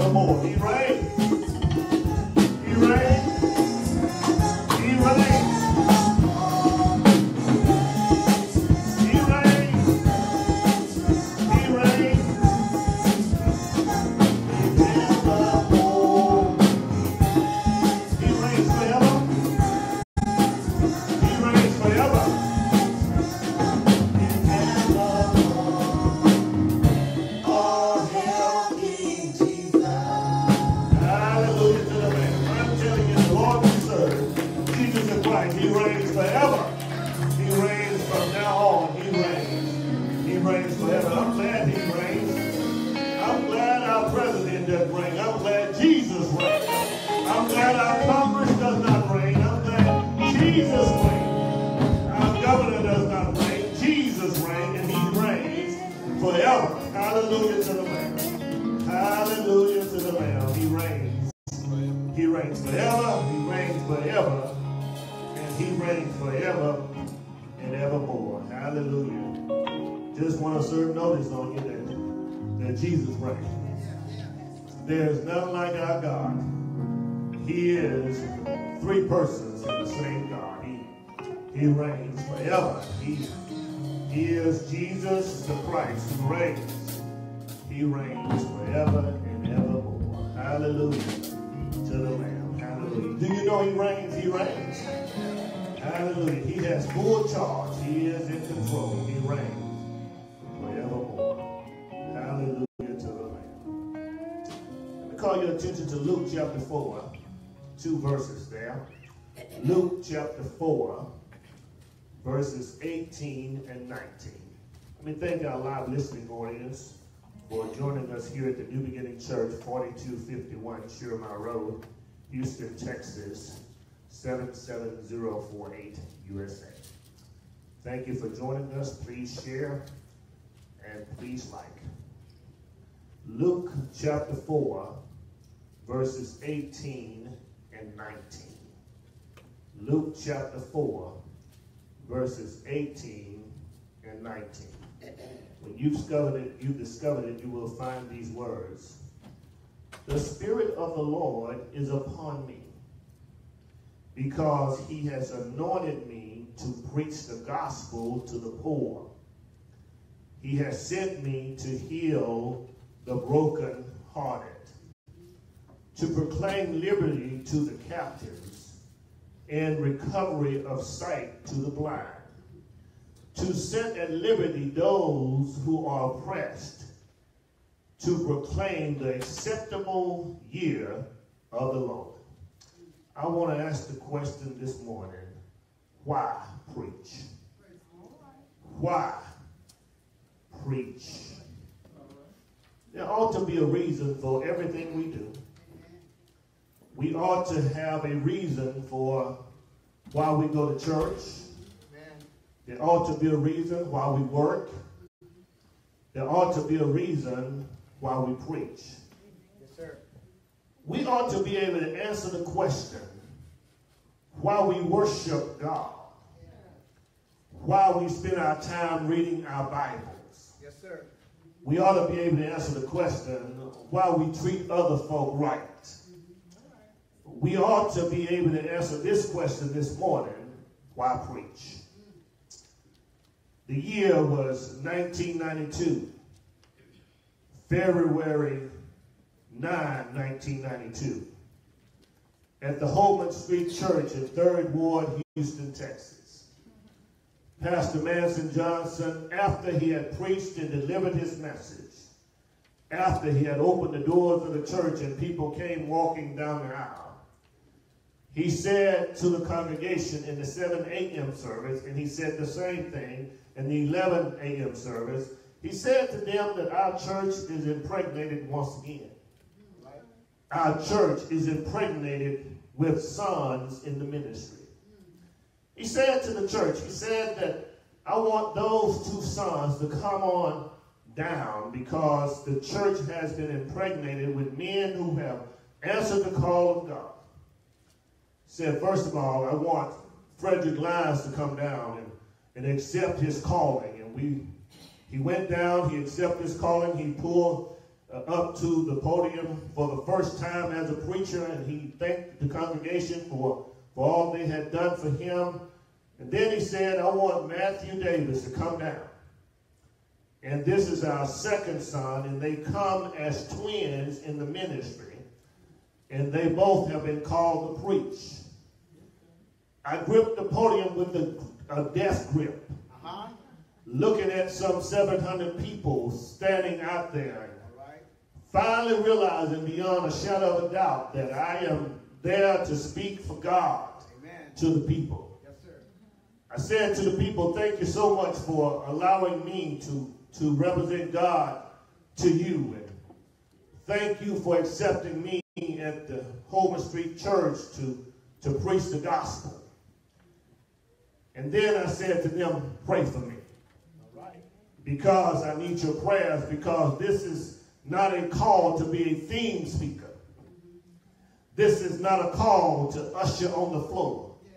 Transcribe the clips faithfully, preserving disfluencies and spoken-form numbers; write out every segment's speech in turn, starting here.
no more. He reigns. He reigns. He reigns. He reigns. He reigns. He nevermore. He reigns forever. He reigns forever. He nevermore. Oh, help me, Jesus. Hallelujah to the man. I'm telling you, the Lord we serve, Jesus is right. He reigns forever. He reigns from now on. He reigns. He reigns forever. I'm glad he reigns. I'm glad our president doesn't reign. I'm glad Jesus reigns. I'm glad our Congress does not reign. I'm glad Jesus reigns. Our governor does not reign. Jesus reigns, and he reigns forever. Hallelujah to the Lamb. Hallelujah to the Lamb. He reigns. He reigns forever. He reigns forever. And he reigns forever and evermore. Hallelujah. Just want to serve notice on you that, that Jesus reigns. There's nothing like our God. He is three persons in the same God. He, he reigns forever. He, he is Jesus the Christ who reigns. He reigns forever and evermore. Hallelujah to the Lamb. Hallelujah. Do you know he reigns? He reigns. Hallelujah. He has full charge. He is in control. He reigns forevermore. Hallelujah to the Lamb. Let me call your attention to Luke chapter four. Two verses there. Luke chapter four, verses eighteen and nineteen. Let me thank our live listening audience for joining us here at the New Beginning Church, forty-two fifty-one Schurmier Road, Houston, Texas, seven seven zero four eight, U S A. Thank you for joining us. Please share and please like. Luke chapter four, verses eighteen and nineteen. Luke chapter four, verses eighteen and nineteen. When you've discovered it, you've discovered it, you will find these words. The Spirit of the Lord is upon me, because he has anointed me to preach the gospel to the poor. He has sent me to heal the brokenhearted, to proclaim liberty to the captives and recovery of sight to the blind, to set at liberty those who are oppressed, to proclaim the acceptable year of the Lord. I want to ask the question this morning, why preach? Why preach? There ought to be a reason for everything we do. We ought to have a reason for why we go to church. There ought to be a reason why we work. There ought to be a reason why we preach. Yes, sir. We ought to be able to answer the question, why we worship God, why we spend our time reading our Bibles. Yes, sir. We ought to be able to answer the question, why we treat other folk right. We ought to be able to answer this question this morning, why preach? The year was nineteen ninety-two, February ninth, nineteen ninety-two, at the Holman Street Church in Third Ward, Houston, Texas. Pastor Manson Johnson, after he had preached and delivered his message, after he had opened the doors of the church and people came walking down the aisle, he said to the congregation in the seven A M service, and he said the same thing in the eleven A M service, he said to them that our church is impregnated once again. Our church is impregnated with sons in the ministry. He said to the church, he said that I want those two sons to come on down because the church has been impregnated with men who have answered the call of God. Said, first of all, I want Frederick Lyons to come down and, and accept his calling. And we, he went down, he accepted his calling, he poured uh, up to the podium for the first time as a preacher, and he thanked the congregation for, for all they had done for him. And then he said, I want Matthew Davis to come down. And this is our second son, and they come as twins in the ministry, and they both have been called to preach. I gripped the podium with a, a death grip, uh-huh. looking at some seven hundred people standing out there, right. Finally realizing beyond a shadow of a doubt that I am there to speak for God. Amen. To the people. Yes, sir. I said to the people, thank you so much for allowing me to to represent God to you. And thank you for accepting me at the Holman Street Church to, to preach the gospel. And then I said to them, pray for me. All right. Because I need your prayers, because this is not a call to be a theme speaker. This is not a call to usher on the floor. Yeah.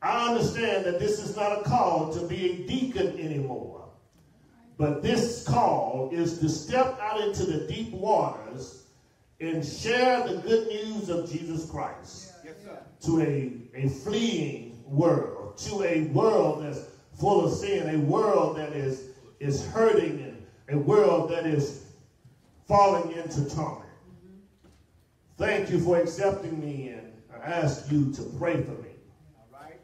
I understand that this is not a call to be a deacon anymore. But this call is to step out into the deep waters and share the good news of Jesus Christ. Yes, sir. To a, a fleeing world, to a world that's full of sin, a world that is, is hurting, and a world that is falling into torment. Mm-hmm. Thank you for accepting me, and I ask you to pray for me. All right.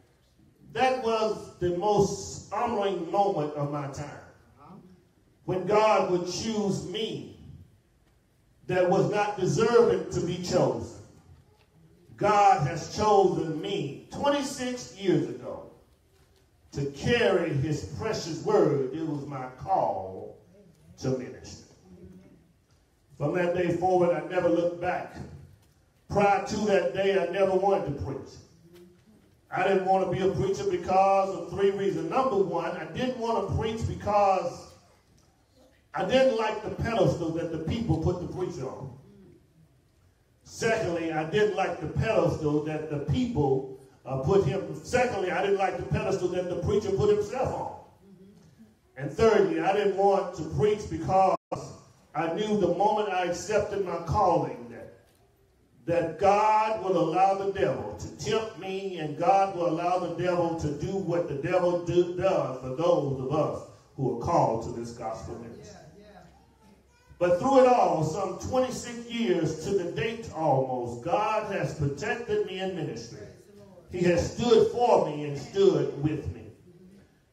That was the most humbling moment of my time. When God would choose me that was not deserving to be chosen. God has chosen me twenty-six years ago to carry his precious word. It was my call to ministry. From that day forward, I never looked back. Prior to that day, I never wanted to preach. I didn't want to be a preacher because of three reasons. Number one, I didn't want to preach because I didn't like the pedestal that the people put the preacher on. Secondly, I didn't like the pedestal that the people uh, put him. Secondly, I didn't like the pedestal that the preacher put himself on. And thirdly, I didn't want to preach because I knew the moment I accepted my calling that, that God would allow the devil to tempt me, and God will allow the devil to do what the devil do, does for those of us who are called to this gospel ministry. But through it all, some twenty-six years to the date almost, God has protected me in ministry. He has stood for me and stood with me.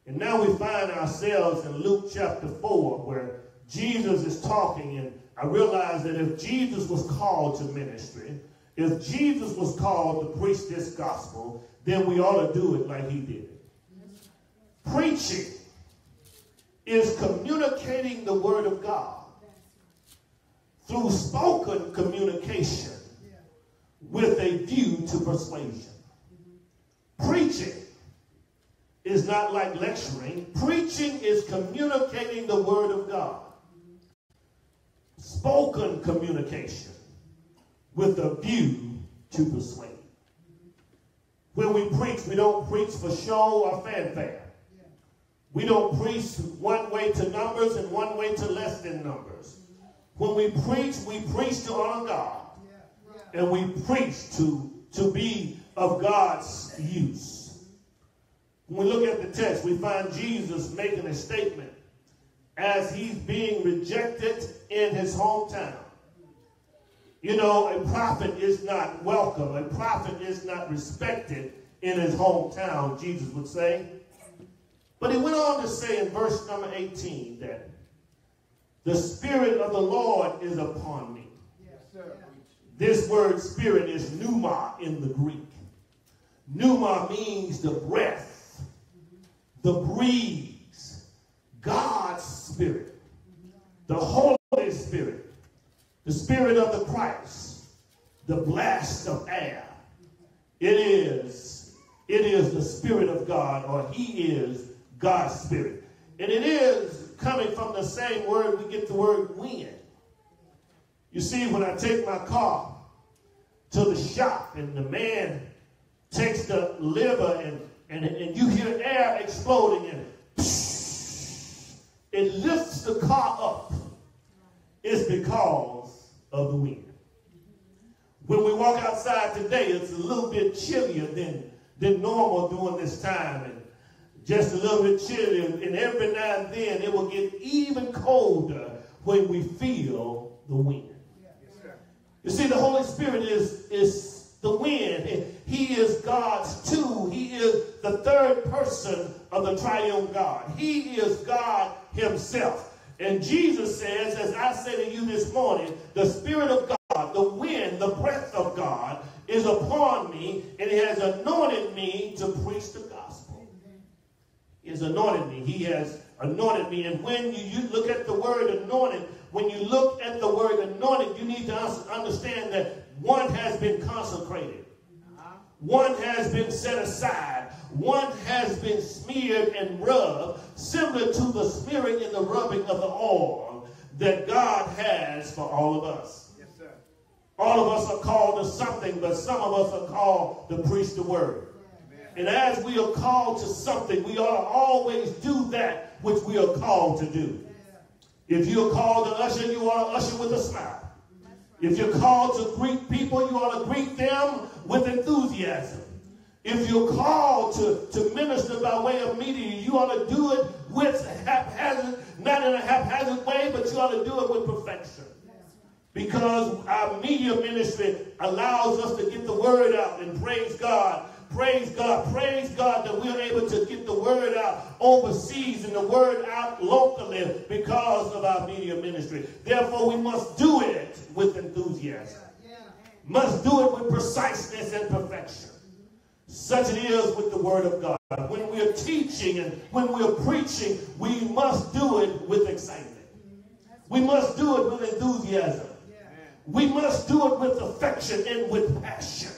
And now we find ourselves in Luke chapter four, where Jesus is talking, and I realize that if Jesus was called to ministry, if Jesus was called to preach this gospel, then we ought to do it like he did it. Preaching is communicating the word of God through spoken communication with a view to persuasion. Preaching is not like lecturing. Preaching is communicating the word of God. Spoken communication with a view to persuade. When we preach, we don't preach for show or fanfare. We don't preach one way to numbers and one way to less than numbers. When we preach, we preach to honor God. And we preach to, to be of God's use. When we look at the text, we find Jesus making a statement as he's being rejected in his hometown. You know, a prophet is not welcome. A prophet is not respected in his hometown, Jesus would say. But he went on to say in verse number eighteen that the Spirit of the Lord is upon me. Yes, sir. This word Spirit is pneuma in the Greek. Pneuma means the breath, the breeze, God's Spirit, the Holy Spirit, the Spirit of the Christ, the blast of air. It is, it is the Spirit of God, or he is God's Spirit. And it is coming from the same word we get the word wind. You see, when I take my car to the shop and the man takes the lever and, and, and you hear air exploding in it, it lifts the car up. it's because of the wind. When we walk outside today, it's a little bit chillier than, than normal during this time, and just a little bit chillier. And every now and then, it will get even colder when we feel the wind. You see, the Holy Spirit is, is the wind. He is God's two. He is the third person of the triune God. He is God himself. And Jesus says, as I said to you this morning, the Spirit of God, the wind, the breath of God is upon me, and he has anointed me to preach the gospel. He has anointed me. He has anointed me. And when you, you look at the word anointed, when you look at the word anointed, you need to understand that one has been consecrated. One has been set aside. One has been smeared and rubbed, similar to the smearing and the rubbing of the oil that God has for all of us. Yes, sir. All of us are called to something, but some of us are called to preach the word. Amen. And as we are called to something, we ought to always do that which we are called to do. If you're called to usher, you ought to usher with a smile. Right. If you're called to greet people, you ought to greet them with enthusiasm. If you're called to, to minister by way of media, you ought to do it with haphazard, not in a haphazard way, but you ought to do it with perfection. Because our media ministry allows us to get the word out, and praise God. Praise God, praise God that we're able to get the word out overseas and the word out locally because of our media ministry. Therefore, we must do it with enthusiasm. Yeah, yeah. Must do it with preciseness and perfection. Mm-hmm. Such it is with the word of God. When we are teaching and when we are preaching, we must do it with excitement. Mm-hmm. We must do it with enthusiasm. Yeah. We must do it with affection and with passion.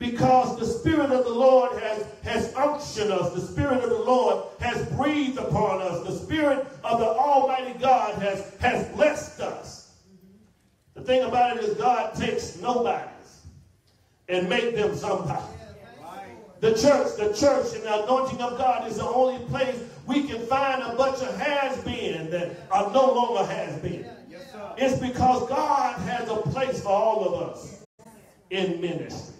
Because the Spirit of the Lord has, has unctioned us. The Spirit of the Lord has breathed upon us. The Spirit of the Almighty God has, has blessed us. The thing about it is God takes nobodies and make them somebody. The church, the church and the anointing of God is the only place we can find a bunch of has-been that are no longer has-been. It's because God has a place for all of us in ministry.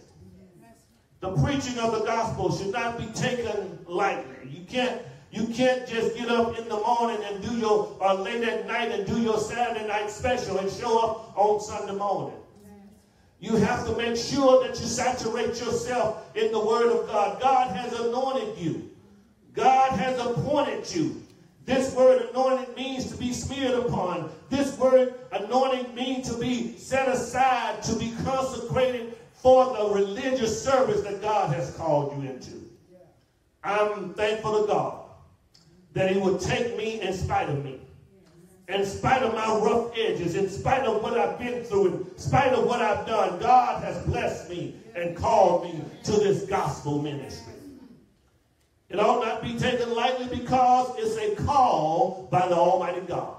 The preaching of the gospel should not be taken lightly. You can't, you can't just get up in the morning and do your, or late at night and do your Saturday night special and show up on Sunday morning. You have to make sure that you saturate yourself in the word of God. God has anointed you. God has appointed you. This word anointed means to be smeared upon. This word anointing means to be set aside, to be consecrated for the religious service that God has called you into. I'm thankful to God that he would take me in spite of me, in spite of my rough edges, in spite of what I've been through, in spite of what I've done. God has blessed me and called me to this gospel ministry. It ought not be taken lightly because it's a call by the Almighty God.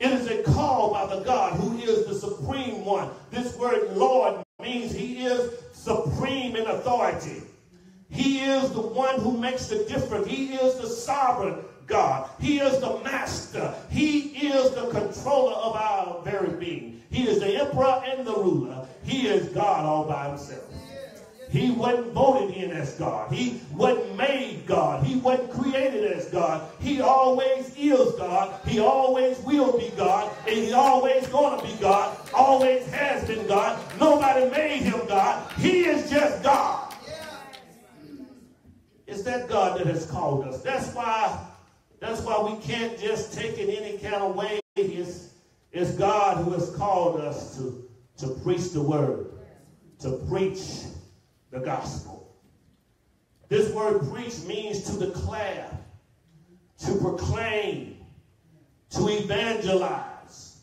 It is a call by the God who is the supreme one. This word Lord means he is supreme in authority. He is the one who makes the difference. He is the sovereign God. He is the master. He is the controller of our very being. He is the emperor and the ruler. He is God all by himself. He wasn't voted in as God. He wasn't made God. He wasn't created as God. He always is God. He always will be God. And he's always going to be God. Always has been God. Nobody made him God. He is just God. It's that God that has called us. That's why, that's why we can't just take it any kind of way. It's, it's God who has called us to, to preach the word, to preach the gospel. This word preach means to declare, to proclaim, to evangelize.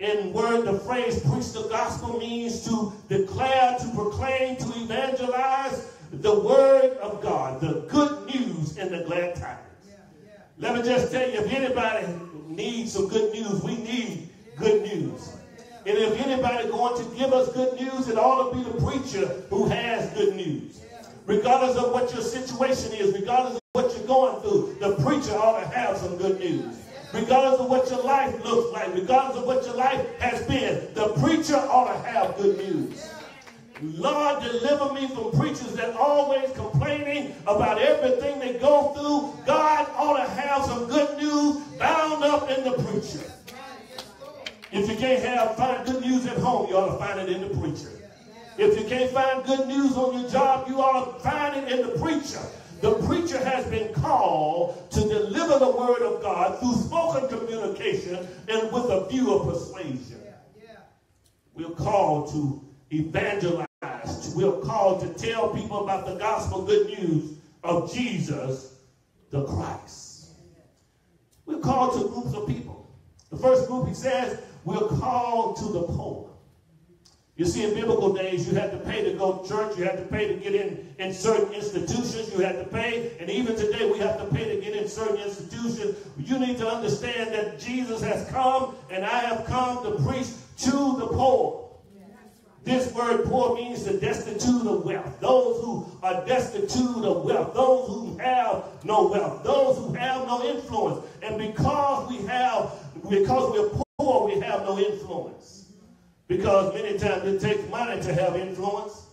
In word, the phrase preach the gospel means to declare, to proclaim, to evangelize the word of God, the good news in the glad tidings. Yeah, yeah. Let me just tell you, if anybody needs some good news, we need good news. And if anybody going to give us good news, it ought to be the preacher who has good news. Regardless of what your situation is, regardless of what you're going through, the preacher ought to have some good news. regardless of what your life looks like, regardless of what your life has been, the preacher ought to have good news. Lord, deliver me from preachers that are always complaining about everything they go through. God ought to have some good news bound up in the preacher. If you can't have find good news at home, you ought to find it in the preacher. If you can't find good news on your job, you ought to find it in the preacher. The preacher has been called to deliver the word of God through spoken communication and with a view of persuasion. We're called to evangelize. We're called to tell people about the gospel good news of Jesus the Christ. We're called to groups of people. The first group, he says, we're called to the poor. You see, in biblical days, you had to pay to go to church. You had to pay to get in, in certain institutions. You had to pay. And even today, we have to pay to get in certain institutions. You need to understand that Jesus has come, and I have come to preach to the poor. This word poor means the destitute of wealth. Those who are destitute of wealth. Those who have no wealth. Those who have no influence. And because we have, because we're poor, we have no influence. Because many times it takes money to have influence.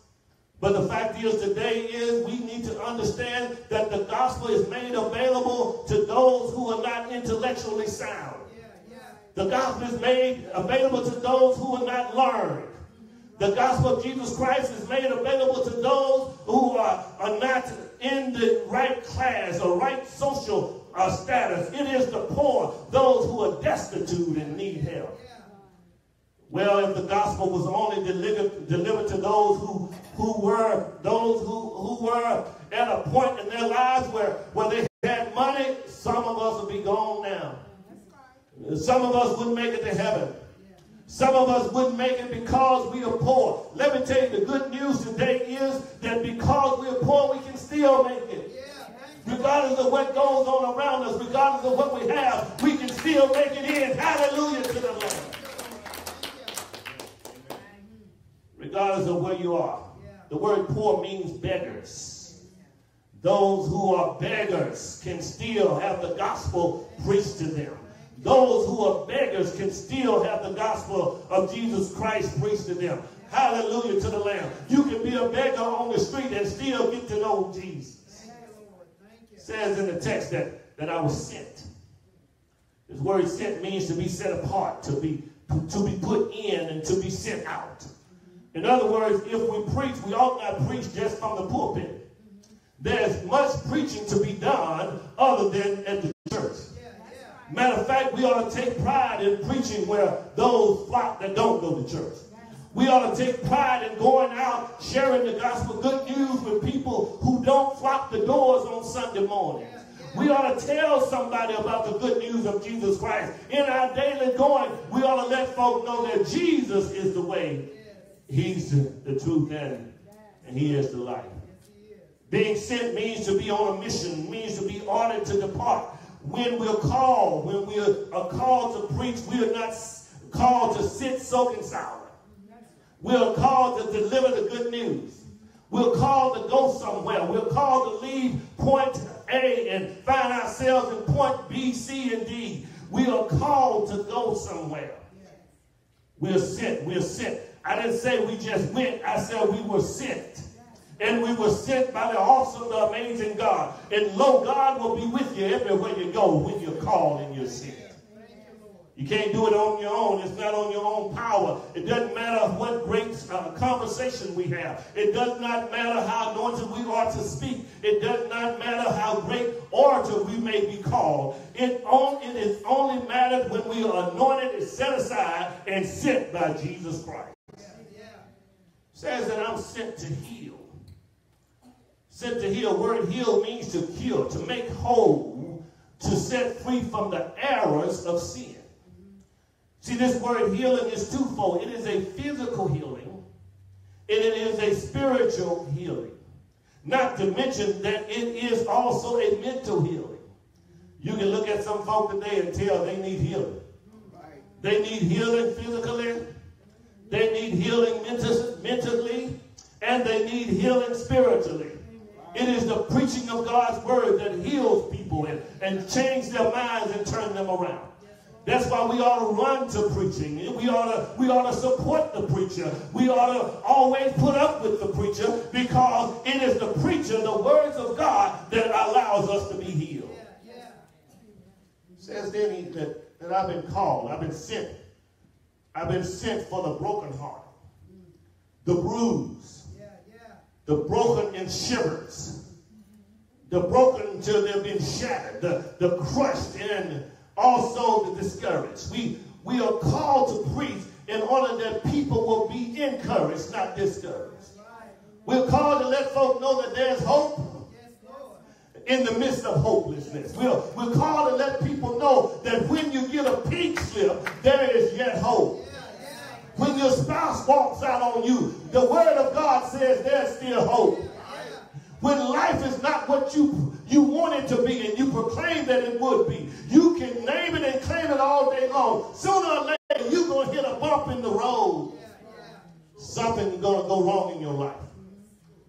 But the fact is today is we need to understand that the gospel is made available to those who are not intellectually sound. The gospel is made available to those who are not learned. The gospel of Jesus Christ is made available to those who are, are not in the right class or right social uh, status. It is the poor, those who are destitute and need help. Well, if the gospel was only delivered, delivered to those who, who were those who, who were at a point in their lives where, where they had money, some of us would be gone now. Some of us wouldn't make it to heaven. Some of us wouldn't make it because we are poor. Let me tell you, the good news today is that because we are poor, we can still make it. Regardless of what goes on around us, regardless of what we have, we can still make it in. Hallelujah to the Lord. Regardless of where you are, the word poor means beggars. Those who are beggars can still have the gospel preached to them. Those who are beggars can still have the gospel of Jesus Christ preached to them. Hallelujah to the Lamb. You can be a beggar on the street and still get to know Jesus. It says in the text that, that I was sent. This word sent means to be set apart, to be, to be put in and to be sent out. In other words, if we preach, we ought not preach just from the pulpit. There's much preaching to be done other than at the church. Matter of fact, we ought to take pride in preaching where those flock that don't go to church. We ought to take pride in going out, sharing the gospel good news with people who don't flock the doors on Sunday mornings. We ought to tell somebody about the good news of Jesus Christ. In our daily going, we ought to let folk know that Jesus is the way. He's the truth and, and he is the life. Being sent means to be on a mission, means to be ordered to depart. When we're called, when we are called to preach, we are not called to sit soaking sour. We're called to deliver the good news. We're called to go somewhere. We're called to leave point A and find ourselves in point B, C, and D. We are called to go somewhere. We're sent. We're sent. I didn't say we just went. I said we were sent. And we were sent by the awesome, the amazing God. And lo, God will be with you everywhere you go when you're called and you're sent. You can't do it on your own. It's not on your own power. It doesn't matter what great uh, conversation we have. It does not matter how anointed we are to speak. It does not matter how great orator we may be called. It, on, it is only matters when we are anointed and set aside and sent by Jesus Christ. It says that I'm sent to heal. Sent to heal. Word heal means to cure, to make whole, to set free from the errors of sin. See, this word healing is twofold. It is a physical healing, and it is a spiritual healing. Not to mention that it is also a mental healing. You can look at some folk today and tell they need healing. They need healing physically. They need healing mentally. And they need healing spiritually. It is the preaching of God's word that heals people and, and changes their minds and turns them around. That's why we ought to run to preaching. We ought to, we ought to support the preacher. We ought to always put up with the preacher, because it is the preacher, the words of God, that allows us to be healed. Yeah, yeah. Says then he, that, that I've been called, I've been sent. I've been sent for the brokenhearted, the bruised, yeah, yeah. the broken in shivers, the broken till they've been shattered, the, the crushed and also the discouraged. We, we are called to preach in order that people will be encouraged, not discouraged. Right. We're called to let folk know that there's hope yes, in the midst of hopelessness. We're, we're called to let people know that when you get a pink slip, there is yet hope. Yeah, yeah. When your spouse walks out on you, the word of God says there's still hope. When life is not what you, you want it to be and you proclaim that it would be, you can name it and claim it all day long. Sooner or later, you're going to hit a bump in the road. Yeah, yeah. Something's going to go wrong in your life.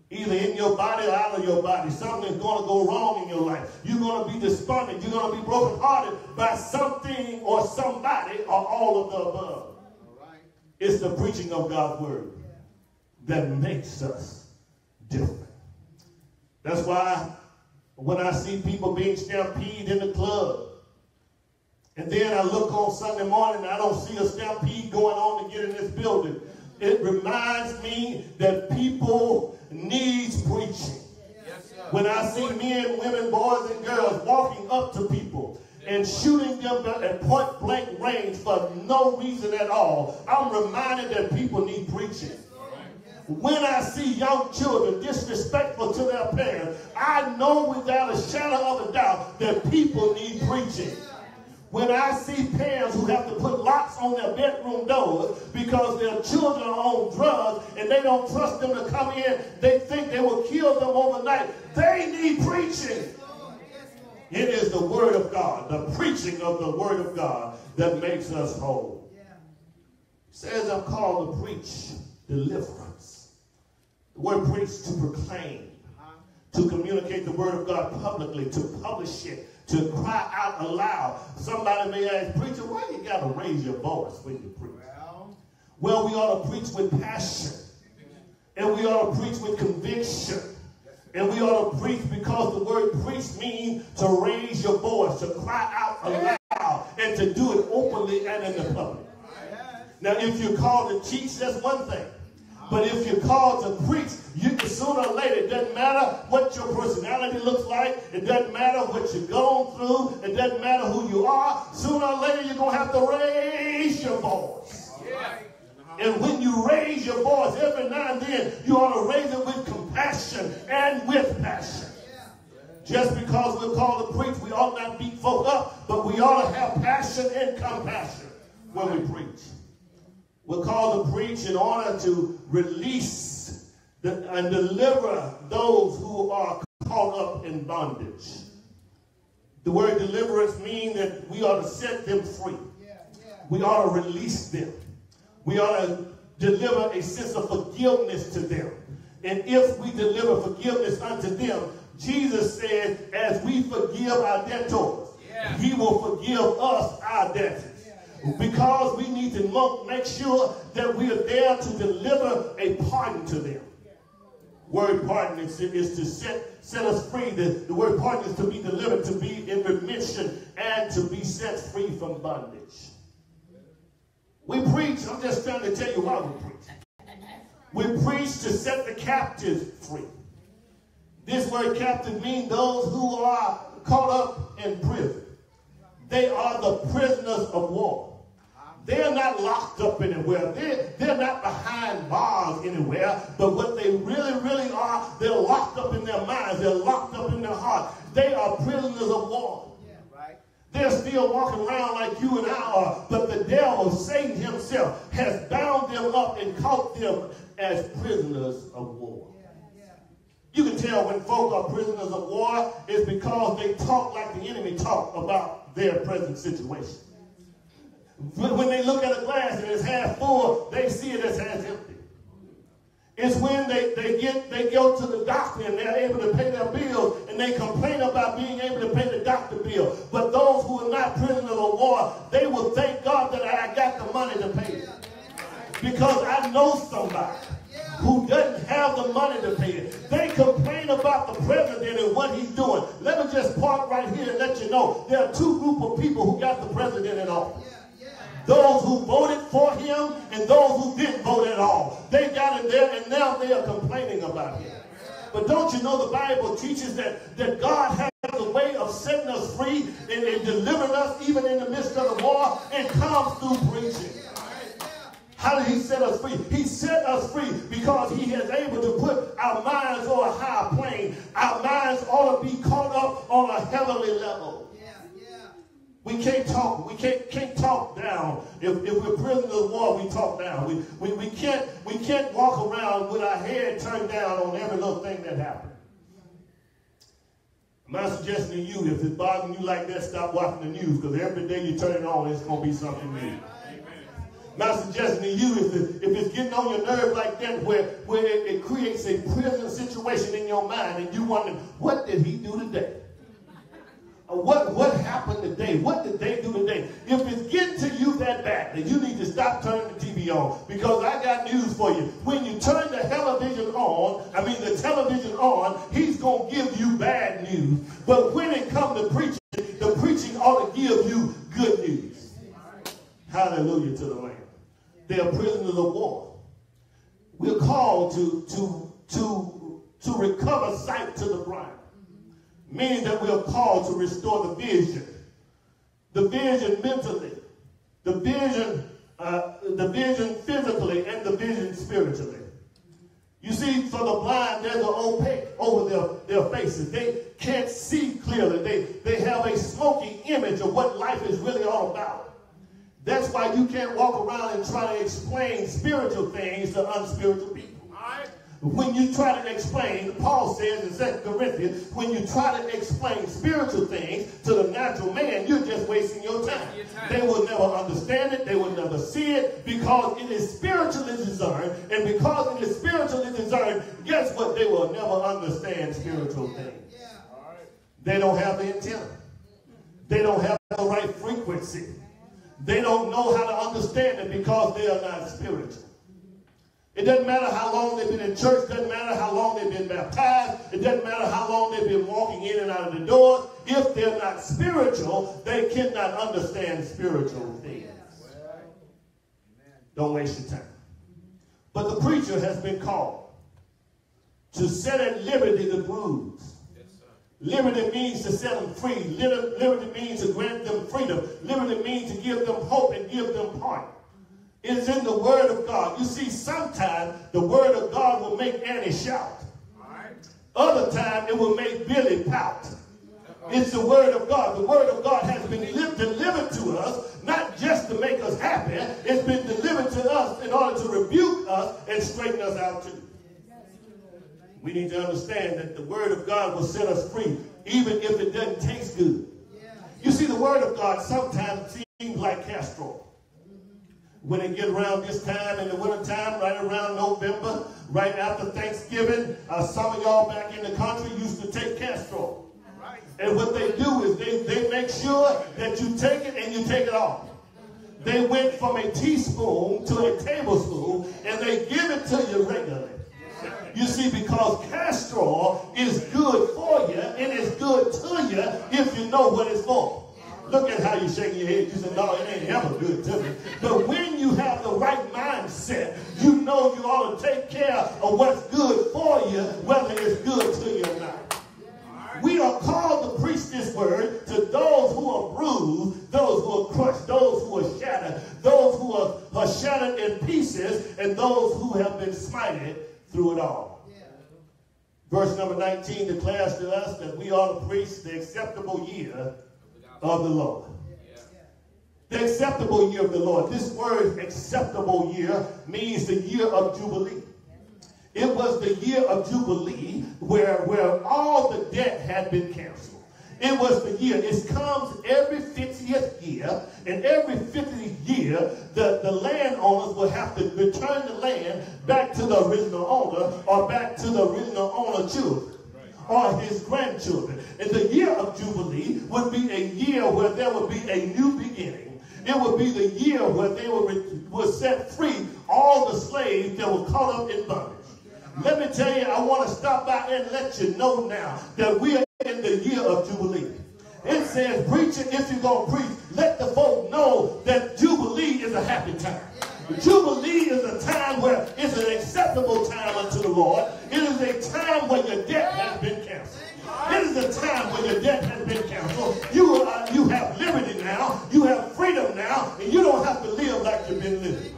Either in your body or out of your body. Something's going to go wrong in your life. You're going to be despondent. You're going to be brokenhearted by something or somebody or all of the above. Right. It's the preaching of God's word yeah. that makes us different. That's why when I see people being stampeded in the club, and then I look on Sunday morning and I don't see a stampede going on to get in this building, it reminds me that people need preaching. Yes, when I see men, women, boys, and girls walking up to people and shooting them at point blank range for no reason at all, I'm reminded that people need preaching. When I see young children disrespectful to their parents, I know without a shadow of a doubt that people need preaching. When I see parents who have to put locks on their bedroom doors because their children are on drugs and they don't trust them to come in, they think they will kill them overnight. They need preaching. It is the word of God, the preaching of the word of God, that makes us whole. It says I'm called to preach deliverance. The word preach, to proclaim, to communicate the word of God publicly, to publish it, to cry out aloud. Somebody may ask, preacher, why you got to raise your voice when you preach? Well, well, we ought to preach with passion, and we ought to preach with conviction, and we ought to preach because the word preach means to raise your voice, to cry out aloud, and to do it openly and in the public. Now, if you're called to teach, that's one thing. But if you're called to preach, you sooner or later, it doesn't matter what your personality looks like. It doesn't matter what you're going through. It doesn't matter who you are. Sooner or later, you're going to have to raise your voice. Yeah. And when you raise your voice every now and then, you ought to raise it with compassion and with passion. Just because we're called to preach, we ought not beat folk up, but we ought to have passion and compassion when we preach. We're called to preach in order to release the, and deliver those who are caught up in bondage. The word deliverance means that we ought to set them free. Yeah, yeah. We ought to release them. We ought to deliver a sense of forgiveness to them. And if we deliver forgiveness unto them, Jesus said, as we forgive our debtors, yeah. he will forgive us our debts. Because we need to make sure that we are there to deliver a pardon to them. Word pardon is, is to set, set us free. The, the word pardon is to be delivered, to be in remission, and to be set free from bondage. We preach, I'm just trying to tell you why we preach. We preach to set the captives free. This word captive means those who are caught up in prison. They are the prisoners of war. They're not locked up anywhere. They're, they're not behind bars anywhere. But what they really, really are, they're locked up in their minds. They're locked up in their heart. They are prisoners of war. Yeah, right. They're still walking around like you and I are. But the devil, Satan himself, has bound them up and caught them as prisoners of war. Yeah, yeah. You can tell when folk are prisoners of war, it's because they talk like the enemy talk about their present situation. When they look at a glass and it's half full, they see it as half empty. It's when they, they get they go to the doctor and they're able to pay their bills, and they complain about being able to pay the doctor bill. But those who are not prisoners of war, they will thank God that I got the money to pay it. Because I know somebody who doesn't have the money to pay it. They complain about the president and what he's doing. Let me just park right here and let you know there are two groups of people who got the president at all. Those who voted for him and those who didn't vote at all. They got in there and now they are complaining about him. But don't you know the Bible teaches that, that God has a way of setting us free and, and delivering us even in the midst of the war, and comes through preaching. How did he set us free? He set us free because he is able to put our minds on a high plane. Our minds ought to be caught up on a heavenly level. Yeah, yeah. We can't talk. We can't can't talk down. If, if we're prisoners of war, we talk down. We, we we can't we can't walk around with our head turned down on every little thing that happens. My suggestion to you, if it's bothering you like that, stop watching the news, because every day you turn it on, it's gonna be something new. My suggestion to you is that if it's getting on your nerves like that, where, where it, it creates a prison situation in your mind, and you wonder, what did he do today? Or what, what happened today? What did they do today? If it's getting to you that bad, then you need to stop turning the T V on, because I got news for you. When you turn the television on, I mean the television on, he's going to give you bad news. But when it comes to preaching, the preaching ought to give you good news. Hallelujah to the Lamb. They are prisoners of war. We're called to, to, to, to recover sight to the blind, meaning that we are called to restore the vision. The vision mentally, the vision, uh, the vision physically, and the vision spiritually. You see, for the blind, there's an opaque over their, their faces. They can't see clearly. They, they have a smoky image of what life is really all about. That's why you can't walk around and try to explain spiritual things to unspiritual people. Right? When you try to explain, Paul says in Second Corinthians, when you try to explain spiritual things to the natural man, you're just wasting your time. Your time. They will never understand it. They will never see it, because it is spiritually discerned. And because it is spiritually discerned, guess what? They will never understand spiritual things. Yeah. Right. They don't have the intent. They don't have the right frequency. They don't know how to understand it because they are not spiritual. It doesn't matter how long they've been in church. It doesn't matter how long they've been baptized. It doesn't matter how long they've been walking in and out of the doors. If they're not spiritual, they cannot understand spiritual things. Don't waste your time. But the preacher has been called to set at liberty the bruised. Liberty means to set them free. Liberty means to grant them freedom. Liberty means to give them hope and give them heart. It is in the word of God. You see, sometimes the word of God will make Annie shout. Other times it will make Billy pout. It's the word of God. The word of God has been delivered to us, not just to make us happy. It's been delivered to us in order to rebuke us and straighten us out too. We need to understand that the word of God will set us free, even if it doesn't taste good. Yeah. You see, the word of God sometimes seems like casserole. When it gets around this time in the wintertime, right around November, right after Thanksgiving, uh, some of y'all back in the country used to take casserole. Right. And what they do is they, they make sure that you take it and you take it off. They went from a teaspoon to a tablespoon, and they give it to you regularly. You see, because castor oil is good for you, and it's good to you if you know what it's for. Look at how you're shaking your head. You say, no, it ain't ever good to me. But when you have the right mindset, you know you ought to take care of what's good for you, whether it's good to you or not. We are called to preach this word to those who are bruised, those who are crushed, those who are shattered, those who are, are shattered in pieces, and those who have been smited through it all. Yeah. Verse number nineteen declares to us that we ought to preach the acceptable year of the Lord. Yeah. The acceptable year of the Lord. This word acceptable year means the year of Jubilee. It was the year of Jubilee where, where all the debt had been canceled. It was for years. It comes every fiftieth year, and every fiftieth year, the, the landowners will have to return the land back to the original owner or back to the original owner's children or his grandchildren. And the year of Jubilee would be a year where there would be a new beginning. It would be the year where they would, would set free all the slaves that were caught up in bondage. Let me tell you, I want to stop by and let you know now that we are in the year of Jubilee. It says, preacher, if you're going to preach, let the folk know that Jubilee is a happy time. Jubilee is a time where it's an acceptable time unto the Lord. It is a time when your debt has been canceled. It is a time when your debt has been canceled. You, uh, you have liberty now. You have freedom now. And you don't have to live like you've been living.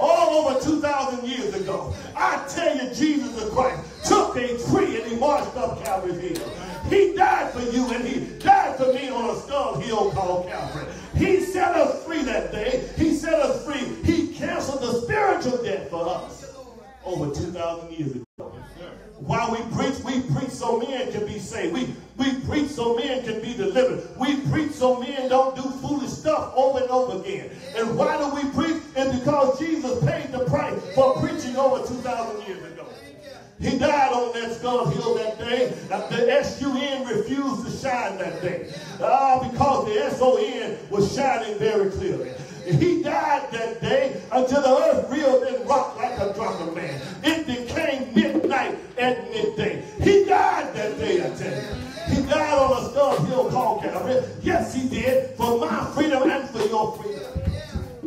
All over two thousand years ago, I tell you, Jesus the Christ took a tree and he marched up Calvary's hill. He died for you and he died for me on a skull hill called Calvary. He set us free that day. He set us free. He canceled the spiritual debt for us over two thousand years ago. While we preach, we preach so men can be saved. We, we preach so men can be delivered. We preach so men don't do foolish stuff over and over again. And why do we preach? It's because Jesus paid the price for preaching over two thousand years ago. He died on that skull hill that day. The S U N refused to shine that day. Ah, because the S O N was shining very clearly. He died that day until the earth reeled and rocked like a drunken man. It became midnight at midday. He died that day, I tell you. He died on a skull hill called Calvary. Yes, he did, for my freedom and for your freedom.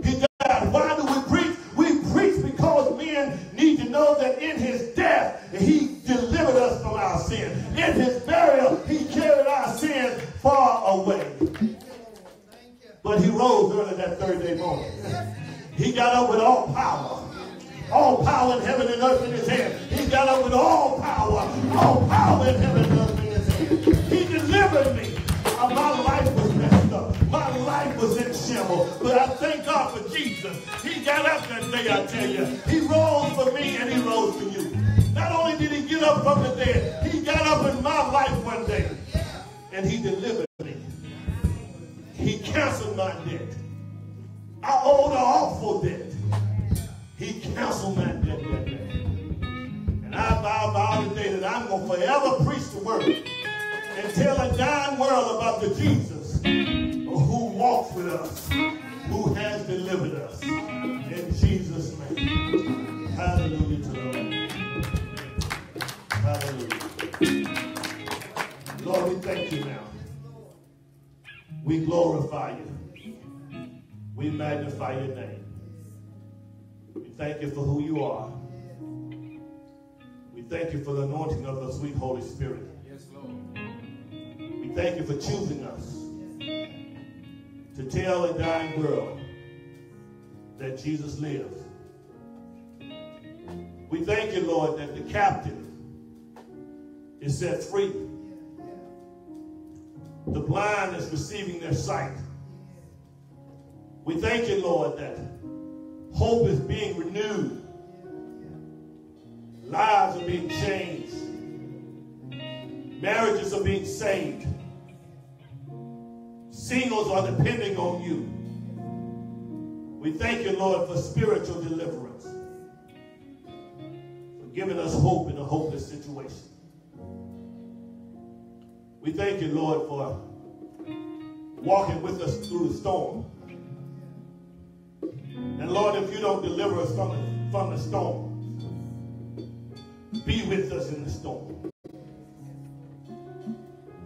He died. Why do we preach? We preach because men need to know that in his death, he delivered us from our sin. In his burial, he carried our sins far away. But he rose early that third day morning. He got up with all power. All power in heaven and earth in his hand. He got up with all power. All power in heaven and earth in his hand. He delivered me. My life was messed up. My life was in shambles. But I thank God for Jesus. He got up that day, I tell you. He rose for me and he rose for you. Not only did he get up from the dead, he got up in my life one day. And he delivered me. He canceled my debt. I owed an awful debt. He canceled my debt that day. And I vow vow today that I'm going to forever preach the word and tell a dying world about the Jesus who walks with us, who has delivered us. In Jesus' name. Hallelujah to the Lord. Hallelujah. Lord, we thank you now. We glorify you. We magnify your name. We thank you for who you are. We thank you for the anointing of the sweet Holy Spirit. Yes, Lord. We thank you for choosing us to tell a dying world that Jesus lives. We thank you, Lord, that the captive is set free. The blind is receiving their sight. We thank you, Lord, that hope is being renewed. Lives are being changed. Marriages are being saved. Singles are depending on you. We thank you, Lord, for spiritual deliverance. For giving us hope in a hopeless situation. We thank you, Lord, for walking with us through the storm. And Lord, if you don't deliver us from the, from the storm, be with us in the storm.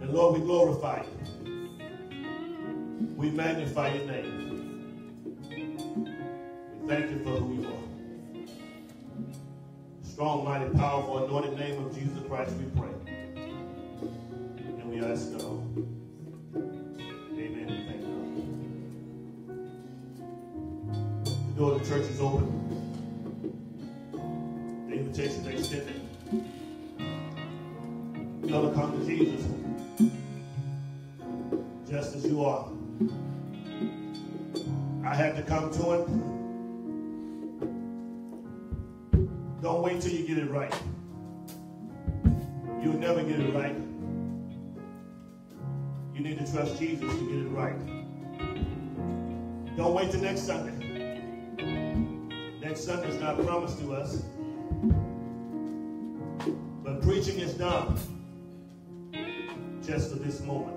And Lord, we glorify you. We magnify your name. We thank you for who you are. Strong, mighty, powerful, anointed name of Jesus Christ, we pray. Yes, no. Amen. Thank God. The door of the church is open. The invitation is extended. You ought to come to Jesus just as you are. I had to come to him. Don't wait till you get it right. You'll never get it right. You need to trust Jesus to get it right. Don't wait till next Sunday. Next Sunday is not promised to us. But preaching is done just for this moment.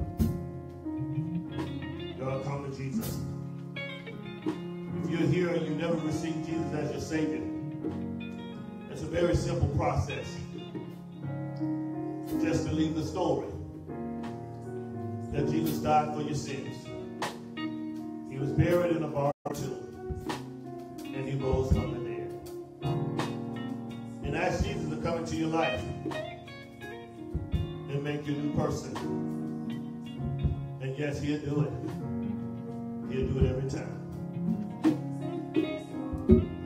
Y'all come to Jesus. If you're here and you never received Jesus as your Savior, it's a very simple process. Just believe the story that Jesus died for your sins. He was buried in a barn tomb, and he rose from the dead. And ask Jesus to come into your life and make you a new person. And yes, he'll do it. He'll do it every time.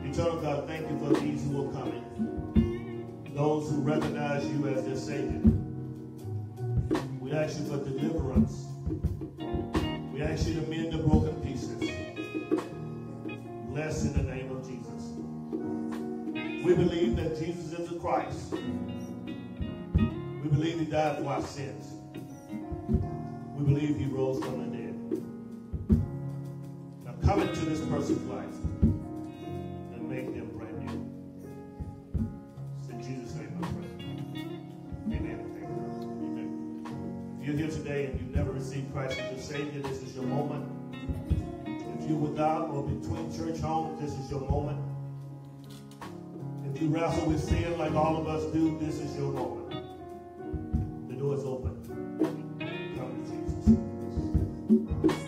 Eternal God, thank you for these who are coming, those who recognize you as their Savior. We ask you for deliverance. We ask you to mend the broken pieces. Bless in the name of Jesus. We believe that Jesus is the Christ. We believe he died for our sins. We believe he rose from the dead. Now come into this person's life and make them brand new. It's in Jesus' name I pray. Amen. You're here today and you've never received Christ as your Savior, this is your moment. If you're without or between church homes, this is your moment. If you wrestle with sin like all of us do, this is your moment. The door is open. Come to Jesus.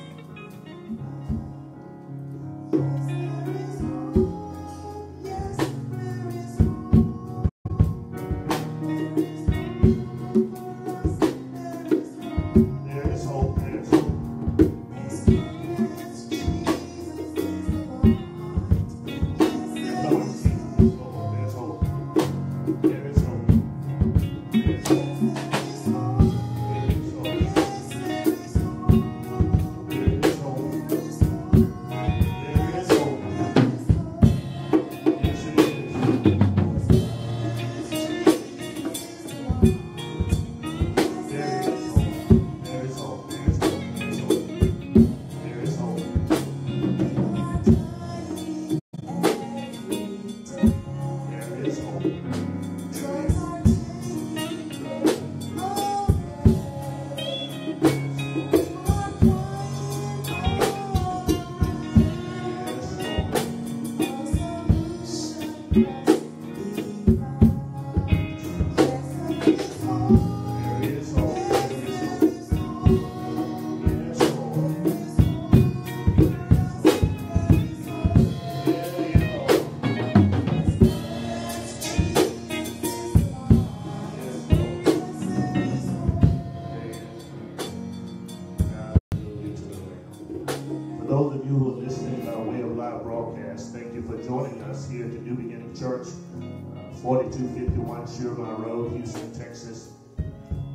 forty-two fifty-one Schurmier Road, Houston, Texas.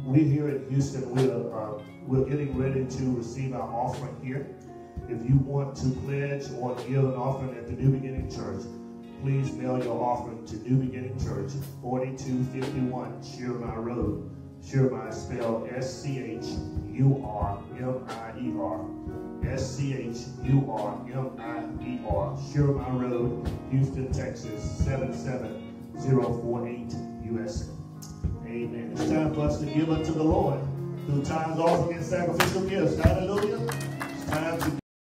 We're here in Houston. We're, uh, we're getting ready to receive our offering here. If you want to pledge or give an offering at the New Beginning Church, please mail your offering to New Beginning Church, forty-two fifty-one Schurmier Road. Schurmier is spelled S C H U R M I E R. S C H U R M I E R. Schurmier Road, Houston, Texas, seven seven zero four eight U S A. Amen. It's time for us to give unto the Lord through times, offering, and sacrificial gifts. Hallelujah. It's time to